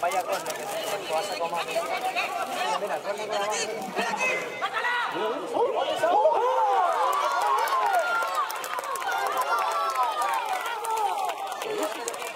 Vaya cosa que se pasa como a mí. Mira, ¡mátala!